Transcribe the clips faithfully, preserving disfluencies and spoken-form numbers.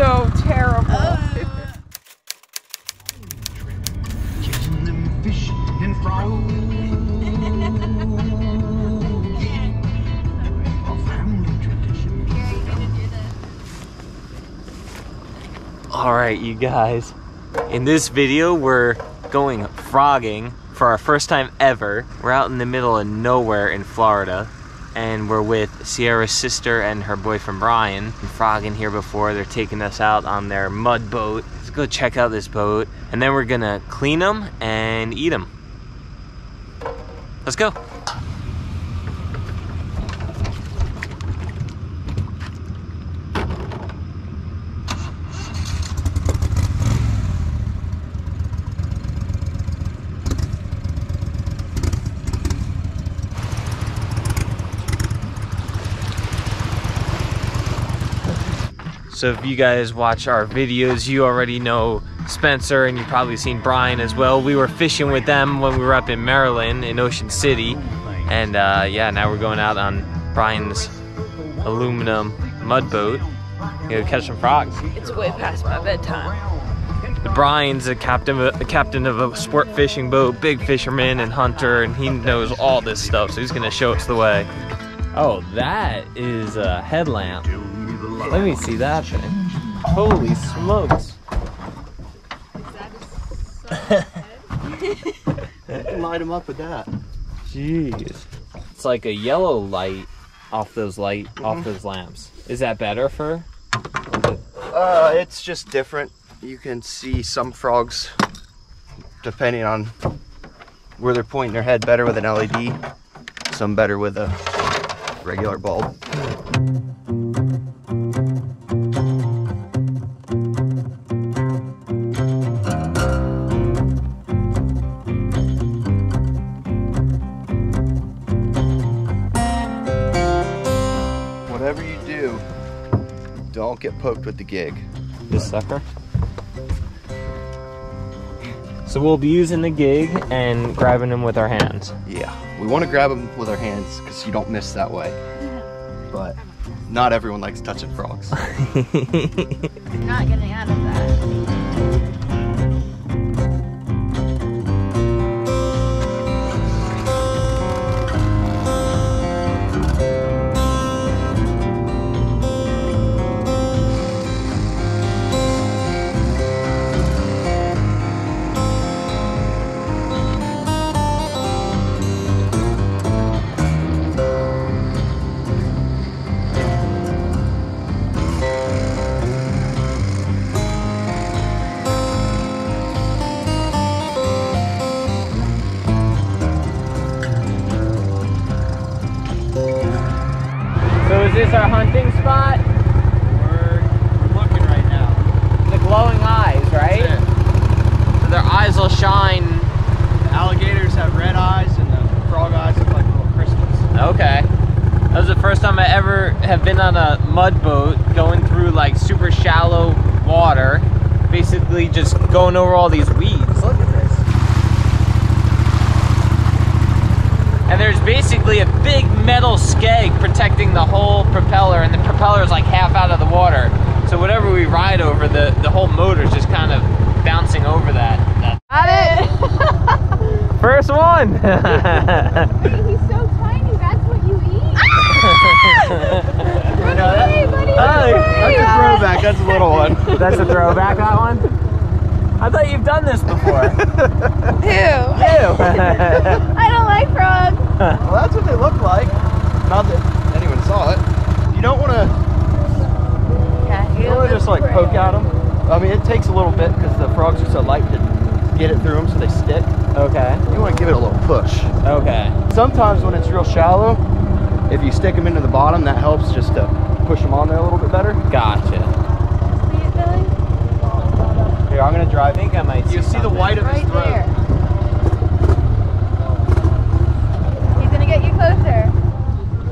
so terrible. Uh. Catching them fish and frogs. All right, you guys. In this video, we're going frogging for our first time ever. We're out in the middle of nowhere in Florida, and we're with Sierra's sister and her boyfriend Brian. We've been frogging here before. They're taking us out on their mud boat. Let's go check out this boat, and then we're gonna clean them and eat them. Let's go. So if you guys watch our videos, you already know Spencer, and you've probably seen Brian as well. We were fishing with them when we were up in Maryland in Ocean City. And uh, yeah, now we're going out on Brian's aluminum mud boat. Gonna catch some frogs. It's way past my bedtime. Brian's a captain, a captain of a sport fishing boat, big fisherman and hunter, and he knows all this stuff, so he's gonna show us the way. Oh, that is a headlamp. Let me see that thing. Holy smokes. Is that a sun head? Light them up with that. Jeez. It's like a yellow light off those light mm-hmm. off those lamps. Is that better for? Uh it's just different. You can see some frogs depending on where they're pointing their head better with an L E D, some better with a regular bulb. Don't get poked with the gig. This sucker. So we'll be using the gig and grabbing them with our hands. Yeah, we want to grab them with our hands because you don't miss that way. But not everyone likes touching frogs. I'm not getting out of that. Is this our hunting spot? We're looking right now. The glowing eyes, right? That's it. So their eyes will shine. The alligators have red eyes and the frog eyes look like little crystals. Okay. That was the first time I ever have been on a mud boat going through like super shallow water. Basically just going over all these weeds. Look at this. And there's basically a big metal skeg protecting the whole propeller, and the propeller is like half out of the water, so whatever we ride over, the the whole motor is just kind of bouncing over that. Got it. First one. Wait, he's so tiny. That's what you eat. Run away, buddy. That's a throwback. That's a little one. That's a throwback. That one. I thought you've done this before. Ew. Ew. I don't like frogs. Well, that's what they look like. Not that anyone saw it. You don't want to yeah, you don't just like poke at them. I mean, it takes a little bit because the frogs are so light to get it through them, so they stick. Okay. You want to give it a little push. Okay. Sometimes when it's real shallow, if you stick them into the bottom, that helps just to push them on there a little bit better. Gotcha. See it, Billy? Here, I'm going to drive. I think I might see You see something. The white of his right throat. There. Closer.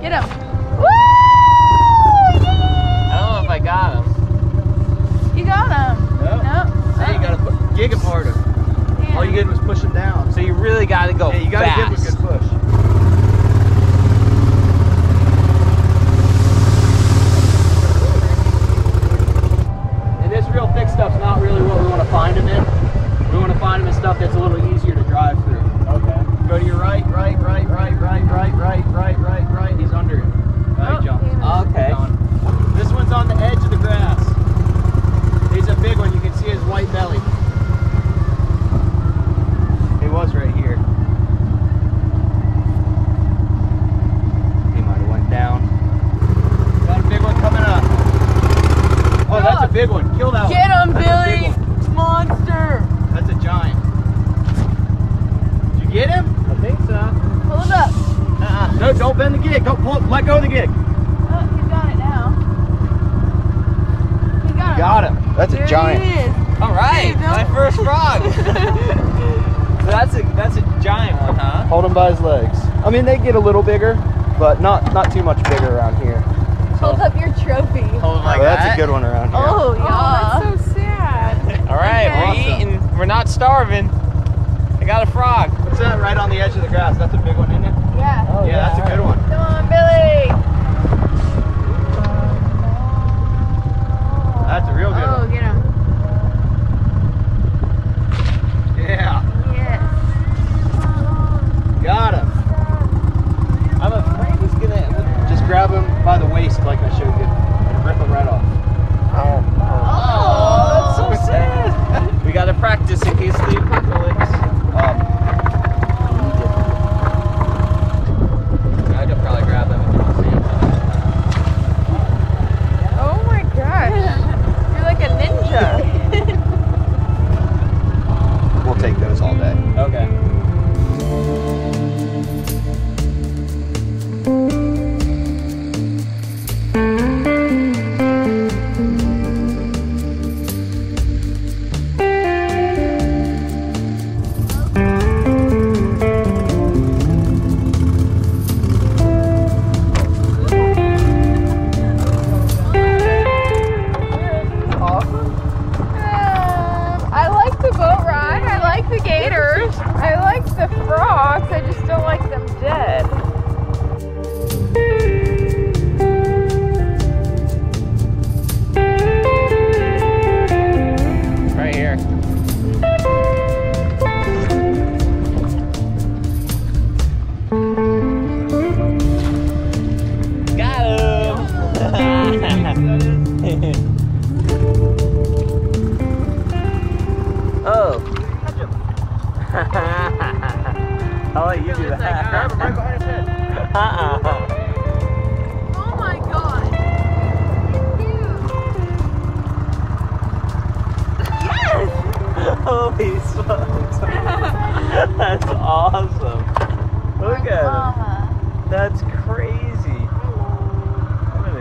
Get him. Woo! Yee! I don't know if I got him. You got him. No. Nope. So you got to gig him harder. Damn. All you did was push him down. So you really got to go yeah, you gotta fast. Give him a good push. Kill that Get one. Get him, Billy! Monster! That's a giant. Did you get him? I think so. Pull it up. Uh-uh. No, don't bend the gig. Don't pull it. Let go of the gig. Oh, he's got it now. He got, got him. him. That's there a giant. He is. All right. My first frog. that's a that's a giant one, huh? Hold him by his legs. I mean, they get a little bigger, but not not too much bigger around here. So, hold up your trophy. Hold him like oh, that. That's a good one around here. Oh, yeah. Oh, that's so sad. All right, okay. We're eating. We're not starving. I got a frog. What's that right on the edge of the grass? That's a big one, isn't it? Yeah. Oh, yeah, yeah, that's a good one. Come on, Billy. That's a real good oh, one. Oh, get him. Yeah. Yes. Got him. I'm afraid he's going to just grab him by the waist like I showed you and rip him right off. Oh, oh, oh that's so sad. We got to practice in case they apocalypse. Um, That's awesome. Look at him. That's crazy. That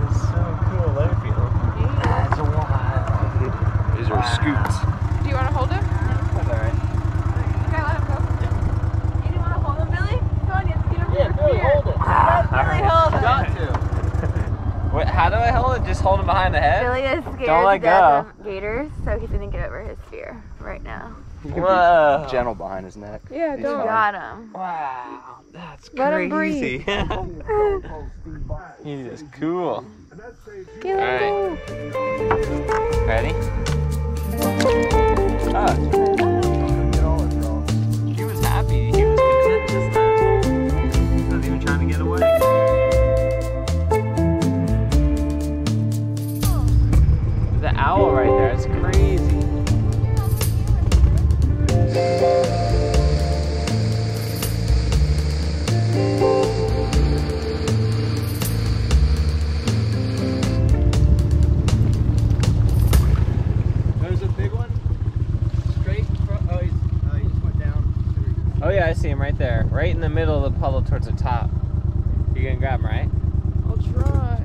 is so cool. Let me feel it. That's wild. These are scoots. Do you want to hold him? That's alright. Okay, let him go. You didn't want to hold him, Billy? Come on, you have to get him from yeah, Billy, hold it. Ah, Billy, right. hold it. Got to. Wait, how do I hold it? Just hold him behind the head? Billy is scared Don't let to go. Of gators, so he's going to get over his fear right now. Whoa. Gentle behind his neck. Yeah, don't. Got him. Wow, that's Let crazy. He's just cool. All right. Ready? Oh. He was happy. He was content this time. He was even trying to get away. There's an owl right there. It's crazy. There's a big one straight from, oh, he's, uh, he just went down. Oh yeah, I see him right there, right in the middle of the puddle towards the top. You're gonna grab him, right? I'll try.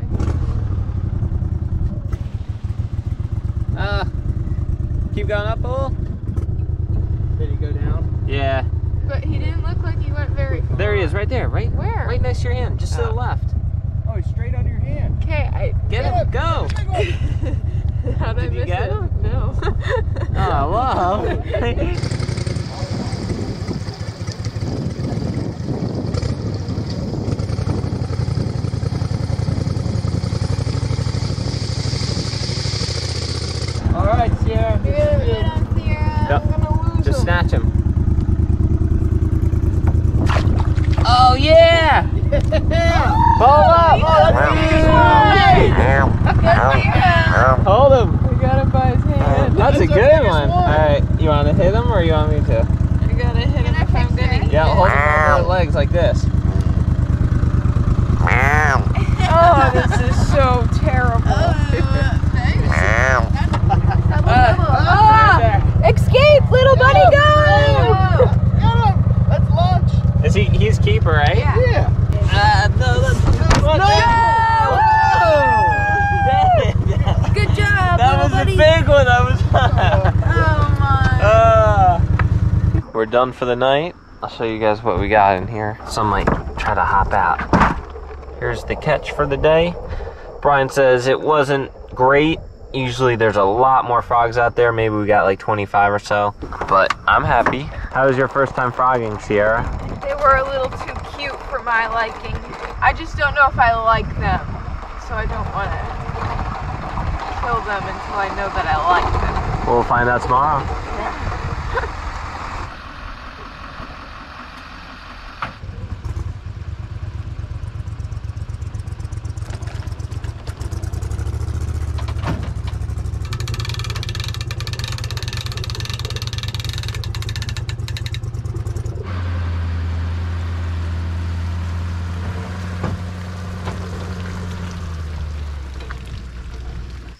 Ah, uh, keep going up a little. Did he go down? Yeah. But he didn't look like he went very far. There he is, right there, right? Where? Right next to your hand, just uh, to the left. Oh, he's straight under your hand. Okay, I... Get, get him, up. Go! How'd I miss get him? him? No. Oh, whoa. All right, Sierra. Good, good on Sierra. Yep. I'm gonna Just snatch him. Oh yeah! Yeah. Pull up! Oh, that's Hold him! We got him by his hand. That's, that's a good one. one. Alright, you want to hit him or you want me to? I gotta hit him if I'm gonna hit Yeah, hold him with my legs like this. Oh, this is so terrible. Uh, we're done for the night. I'll show you guys what we got in here. Some might try to hop out. Here's the catch for the day. Brian says it wasn't great. Usually there's a lot more frogs out there. Maybe we got like twenty-five or so, but I'm happy. How was your first time frogging, Sierra? They were a little too cute for my liking. I just don't know if I like them, so I don't want to kill them until I know that I like them. We'll find out tomorrow.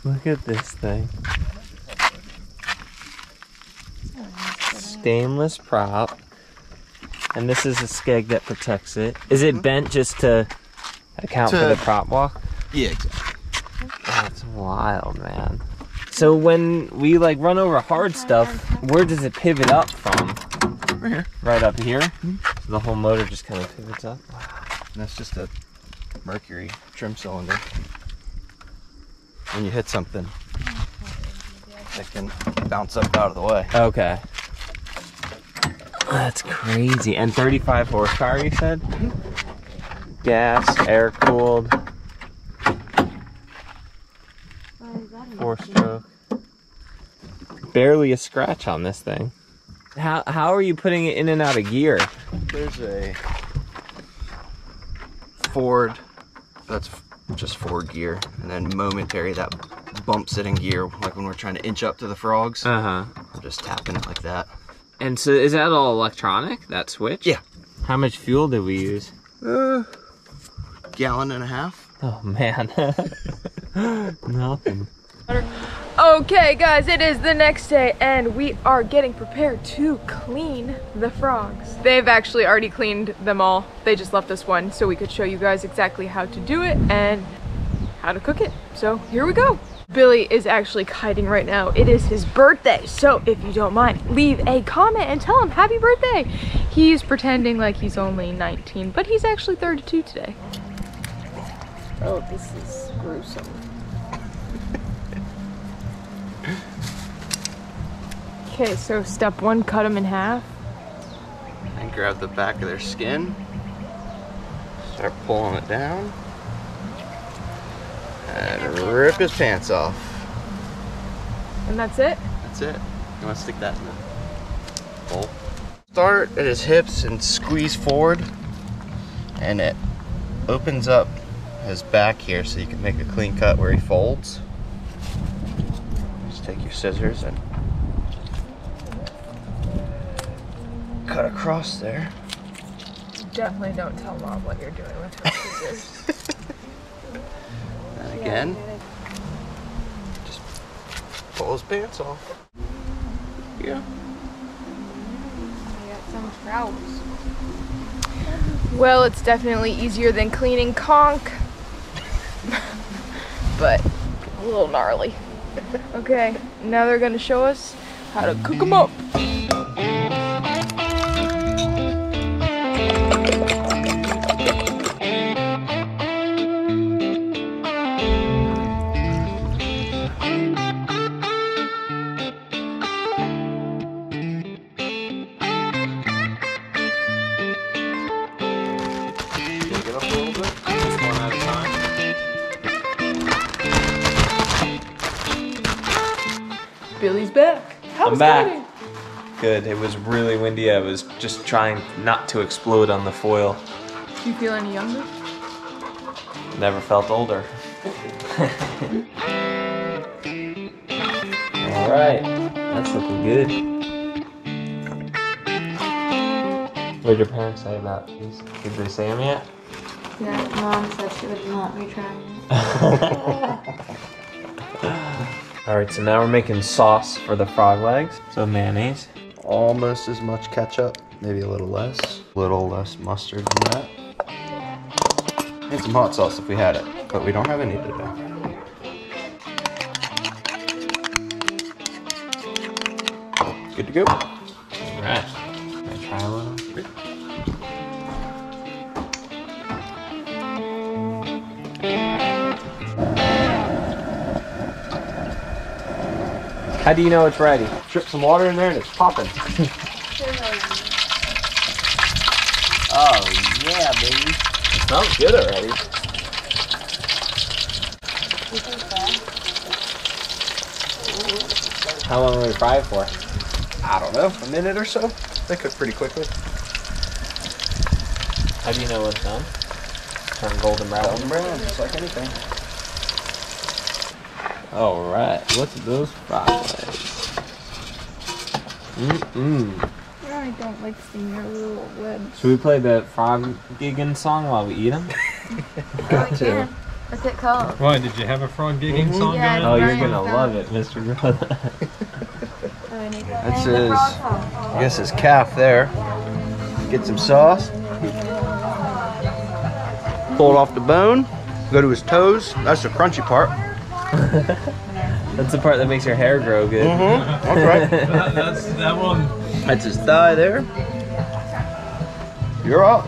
Look at this thing. Stainless prop. And this is a skeg that protects it. Is it bent just to account to, for the prop walk? Yeah, exactly. That's wild, man. So when we like run over hard stuff, where does it pivot up from? Right here. Right up here? Mm-hmm. So the whole motor just kind of pivots up. Wow. And that's just a Mercury trim cylinder. When you hit something, it can bounce up out of the way. Okay. That's crazy. And thirty-five horsepower, you said? Gas, air-cooled. Four-stroke. Barely a scratch on this thing. How, how are you putting it in and out of gear? There's a Ford that's... just forward gear, and then momentary that bumps it in gear, like when we're trying to inch up to the frogs. Uh-huh. I'm just tapping it like that. And so is that all electronic, that switch? Yeah. How much fuel did we use? Uh, gallon and a half. Oh, man. Nothing. Okay, guys, it is the next day, and we are getting prepared to clean the frogs. They've actually already cleaned them all. They just left us one so we could show you guys exactly how to do it and how to cook it. So here we go. Billy is actually kiting right now. It is his birthday, so if you don't mind, leave a comment and tell him happy birthday. He's pretending like he's only nineteen, but he's actually thirty-two today. Oh, this is gruesome. Okay, so step one, cut them in half. And grab the back of their skin. Start pulling it down. And rip his pants off. And that's it? That's it. You want to stick that in the bowl? Start at his hips and squeeze forward. And it opens up his back here so you can make a clean cut where he folds. Just take your scissors and cut across there. Definitely don't tell mom what you're doing with her scissors. And again, just pull his pants off. Yeah. I got some trowels. Well, it's definitely easier than cleaning conch, but a little gnarly. Okay, now they're gonna show us how to cook them up. Billy's back. How was that? Good. It was really windy. I was just trying not to explode on the foil. Do you feel any younger? Never felt older. All right. That's looking good. What did your parents say about these? Did they say them yet? No, mom said she would not be trying. All right, so now we're making sauce for the frog legs. So mayonnaise. Almost as much ketchup, maybe a little less. A little less mustard than that. And some hot sauce if we had it, but we don't have any today. Good to go. All right. How do you know it's ready? Drip some water in there and it's popping. Oh yeah, baby. It smells good already. How long will we fry it for? I don't know, a minute or so? They cook pretty quickly. How do you know it's done? Turn golden brown. Golden brown, just like anything. All right, what's those fries? Mm-mm. I don't like seeing your little webs. Should we play the frog gigging song while we eat them? Got to. What's it called? Why, did you have a frog gigging mm-hmm. song? Yeah, oh, Brian, you're going to love it, Mister Brother. That's his, I guess his calf there. Get some sauce. Pull it off the bone. Go to his toes. That's the crunchy part. That's the part that makes your hair grow good. Mm-hmm. That's right. that, that's that one. That's his thigh there. You're up.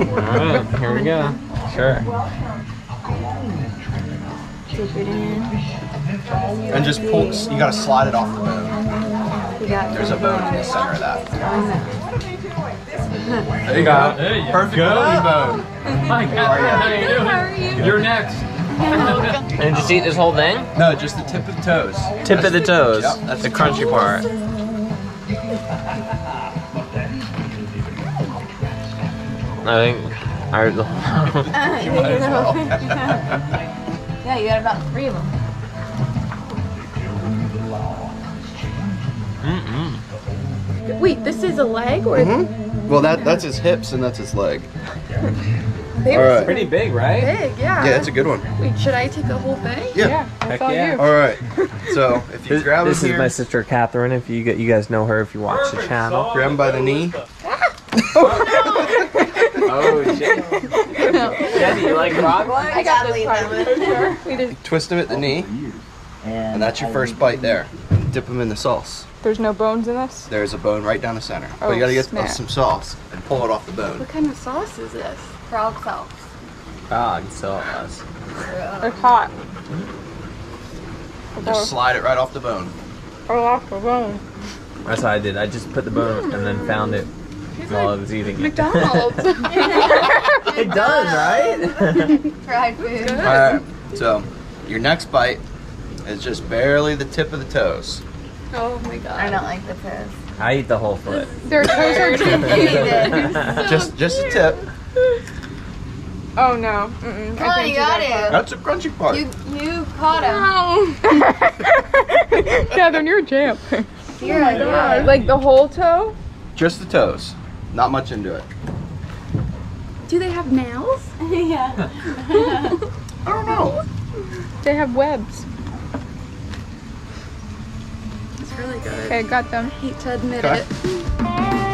Alright, here we go. Sure. Dip it in. And just pull, you gotta slide it off the bone. There's a bone in the center of that. There you go. There you go. Perfect bone. Hi, Catherine. How you doing? How are you? You're next. And just eat this whole thing? No, just the tip of the toes. Tip that's of the toes. Yep, that's the crunchy part. I think I heard the whole thing. Yeah, you got about three of them. Mm-mm. Wait, this is a leg or? Mm-hmm. Well, that that's his hips and that's his leg. They were right. Pretty big, right? Big, yeah. Yeah, that's a good one. Wait, should I take the whole thing? Yeah. yeah Heck yeah. All right. So if you grab this, this here. Is my sister Catherine. If you get, you guys know her if you watch Perfect. the channel. Grab him by the knee. Oh shit. Jenny, you like frog legs? I got this part of it. You twist him at the knee, and that's your first bite there. And dip him in the sauce. There's no bones in this? There's a bone right down the center. Oh, but you gotta get snap. some sauce and pull it off the bone. What kind of sauce is this? Frog sauce. Frog sauce. It's hot. Just okay. slide it right off the bone. Right off the bone. That's what I did. I just put the bone mm. and then found it He's while like I was eating McDonald's. it. McDonald's. It does, right? Fried food. All right. So your next bite is just barely the tip of the toes. Oh my god. I don't like the toes. I eat the whole foot. Their toes are too so Just Just cute. a tip. Oh no. Mm-mm. Oh, you got it. That That's a crunchy part. You, you caught him. No. Catherine, you're a champ. You're oh my god. god. Like the whole toe? Just the toes. Not much into it. Do they have nails? Yeah. I don't know. They have webs. Really good. Okay, got them. I hate to admit okay. it.